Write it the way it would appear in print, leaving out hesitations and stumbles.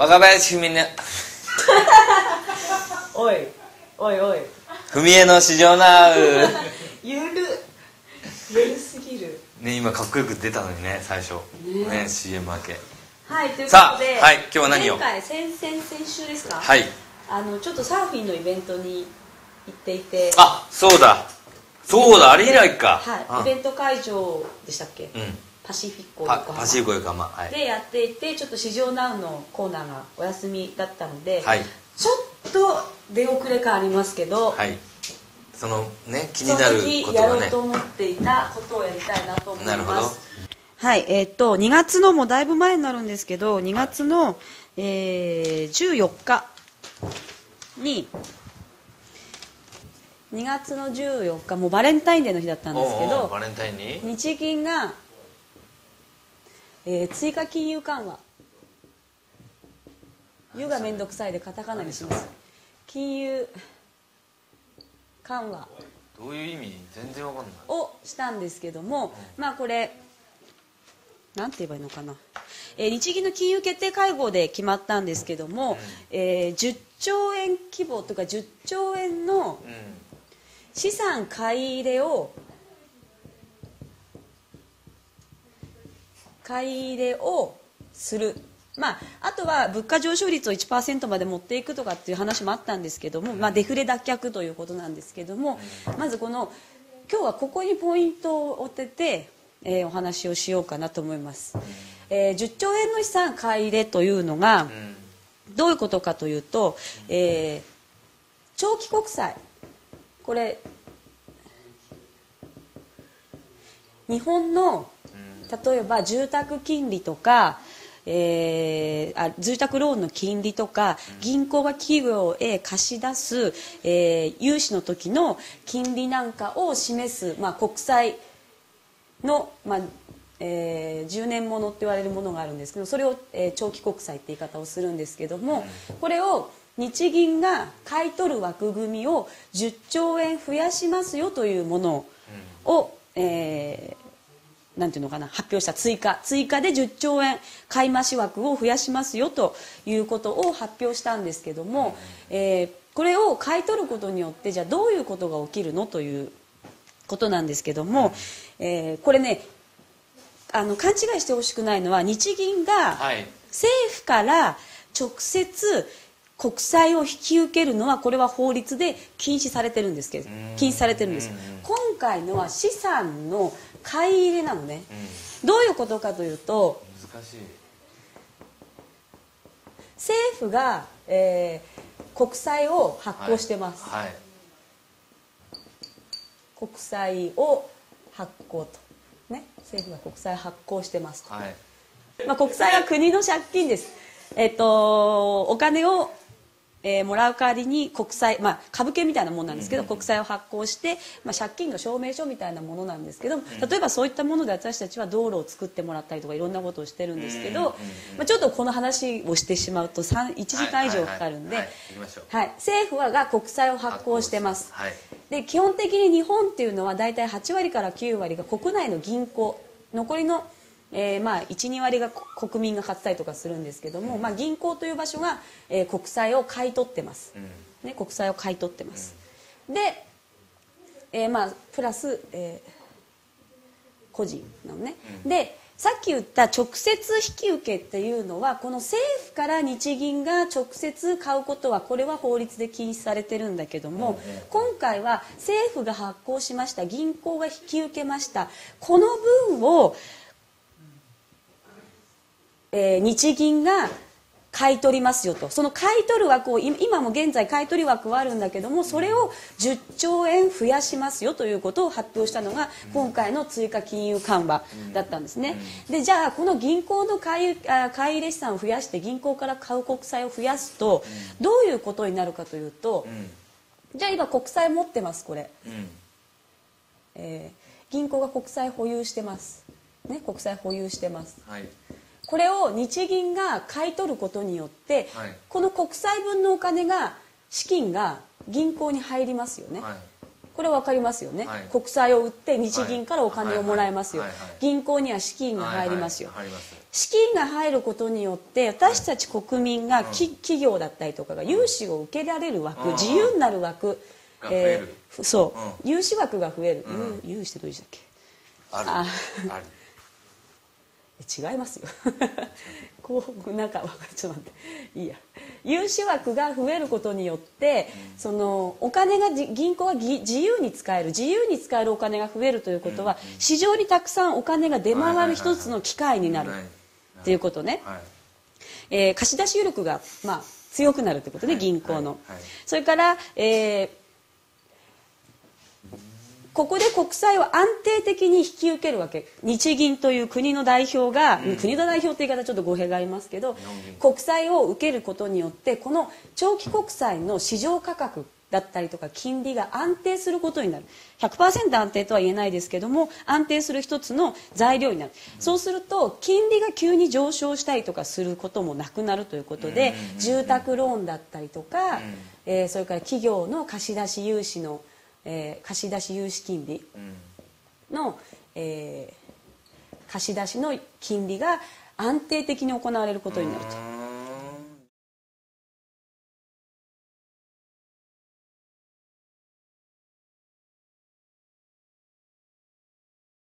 若林文音おいおいおい文江の至上なうゆるゆるすぎるね。今かっこよく出たのにね、最初ね CM 明け。はい、ということで、さあ、はい、今日は何を、前回先週ですか、はい、ちょっとサーフィンのイベントに行っていて、あ、そうだあれ以来か、はい、イベント会場でしたっけ、うん、パシフィコ横浜でやっていて、ちょっと至上ナウのコーナーがお休みだったので、はい、ちょっと出遅れ感ありますけど、はい、そのね、気になることがね、その時やろうと思っていたことをやりたいなと思います。なるほど。はい、2月のもうだいぶ前になるんですけど、2月の、14日に、2月の14日もうバレンタインデーの日だったんですけど、バレンタインに日銀が、追加金融緩和、湯がめんどくさいでカタカナにします。金融緩和、どういう意味全然わかんないをしたんですけども、まあこれなんて言えばいいのかな、日銀の金融決定会合で決まったんですけども、10兆円規模とか10兆円の資産買い入れをする、まあ、あとは物価上昇率を 1% まで持っていくとかっていう話もあったんですけども、まあ、デフレ脱却ということなんですけども、まずこの今日はここにポイントを当てて、お話をしようかなと思います。10兆円の資産買い入れというのがどういうことかというと、長期国債、これ日本の例えば住宅金利とか、住宅ローンの金利とか、銀行が企業へ貸し出す、融資の時の金利なんかを示す、まあ、国債の、まあ10年ものって言われるものがあるんですけど、それを、長期国債って言い方をするんですけども、これを日銀が買い取る枠組みを10兆円増やしますよというものを、なんていうのかな、発表した、追加で10兆円買い増し枠を増やしますよということを発表したんですけども、これを買い取ることによってじゃあどういうことが起きるのということなんですけども、これね、勘違いしてほしくないのは、日銀が政府から直接国債を引き受けるのは、これは法律で禁止されてるんです。今回のは資産の買い入れなのね。どういうことかというと、難しい、政府が、国債を発行してます、はいはい、国債を発行と、ね、政府が国債発行してますと、はい、まあ、国債は国の借金です、お金をもらう代わりに国債、まあ、株券みたいなものなんですけど、国債を発行して、まあ、借金の証明書みたいなものなんですけど、例えばそういったもので私たちは道路を作ってもらったりとかいろんなことをしてるんですけど、まあ、ちょっとこの話をしてしまうと1時間以上かかるんで、政府が国債を発行してます、はい、で基本的に日本っていうのは大体8割から9割が国内の銀行、残りのまあ 1,2 割が国民が買ったりとかするんですけども、まあ、銀行という場所が、国債を買い取ってます、ね、国債を買い取ってます、で、まあ、プラス、個人なのね、でさっき言った直接引き受けっていうのは、この政府から日銀が直接買うことはこれは法律で禁止されてるんだけども、今回は政府が発行しました、銀行が引き受けました、この分を日銀が買い取りますよと、その買い取る枠を今も現在買い取り枠はあるんだけども、それを10兆円増やしますよということを発表したのが今回の追加金融緩和だったんですね。でじゃあこの銀行の買い入れ資産を増やして、銀行から買う国債を増やすとどういうことになるかというと、じゃあ今国債持ってます、これ、銀行が国債保有してます、ね、国債保有してます、はい、これを日銀が買い取ることによって、はい、この国債分のお金が、資金が銀行に入りますよね、はい、これ分かりますよね、はい、国債を売って日銀からお金をもらえますよ、銀行には資金が入りますよ、資金が入ることによって私たち国民が企業だったりとかが融資を受けられる枠、自由になる枠が増える、そう、融資枠が増える、融資ってどういう字だっけ、あるある違いますよこうなんかちょっと待っていいや、融資枠が増えることによってそのお金が銀行は自由に使えるお金が増えるということは、市場にたくさんお金が出回る一つの機会になるっていうことね、貸出余力が、まあ、強くなるってことね、銀行の。それから、ここで国債を安定的に引き受けるわけ。日銀という国の代表が、国の代表という言い方はちょっと語弊がありますけど、国債を受けることによってこの長期国債の市場価格だったりとか金利が安定することになる。 100% 安定とは言えないですけども、安定する一つの材料になる。そうすると金利が急に上昇したりとかすることもなくなるということで、住宅ローンだったりとか、それから企業の貸出融資の貸出融資金利の、貸出の金利が安定的に行われることになると。